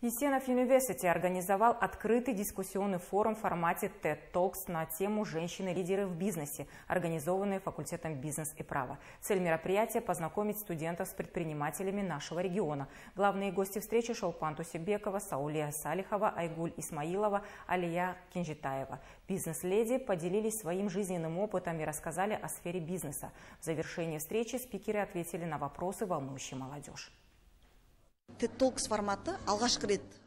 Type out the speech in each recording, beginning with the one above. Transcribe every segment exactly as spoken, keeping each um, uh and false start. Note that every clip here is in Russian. Есенов Юниверсити организовал открытый дискуссионный форум в формате тед токс на тему «Женщины-лидеры в бизнесе», организованный факультетом «Бизнес и право». Цель мероприятия – познакомить студентов с предпринимателями нашего региона. Главные гости встречи – Шолпан Тусибекова, Саулия Салихова, Айгуль Исмаилова, Алия Кинжитаева. Бизнес-леди поделились своим жизненным опытом и рассказали о сфере бизнеса. В завершении встречи спикеры ответили на вопросы, волнующие молодежь.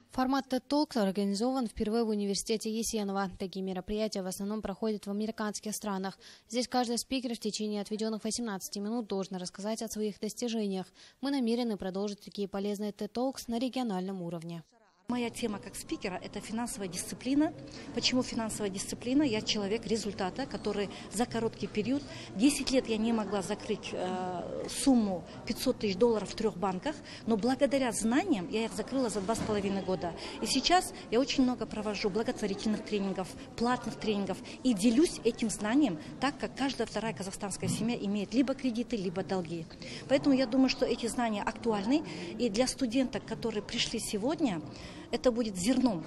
Формат тед токс организован впервые в университете Есенова. Такие мероприятия в основном проходят в американских странах. Здесь каждый спикер в течение отведенных восемнадцати минут должен рассказать о своих достижениях. Мы намерены продолжить такие полезные тед токс на региональном уровне. Моя тема как спикера – это финансовая дисциплина. Почему финансовая дисциплина? Я человек результата, который за короткий период, десять лет я не могла закрыть э, сумму пятьсот тысяч долларов в трех банках, но благодаря знаниям я их закрыла за два с половиной года. И сейчас я очень много провожу благотворительных тренингов, платных тренингов и делюсь этим знанием, так как каждая вторая казахстанская семья имеет либо кредиты, либо долги. Поэтому я думаю, что эти знания актуальны, и для студенток, которые пришли сегодня, это будет зерном,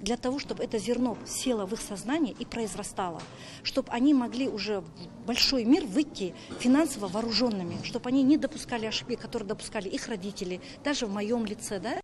для того, чтобы это зерно село в их сознание и произрастало, чтобы они могли уже в большой мир выйти финансово вооруженными, чтобы они не допускали ошибки, которые допускали их родители, даже в моем лице, да?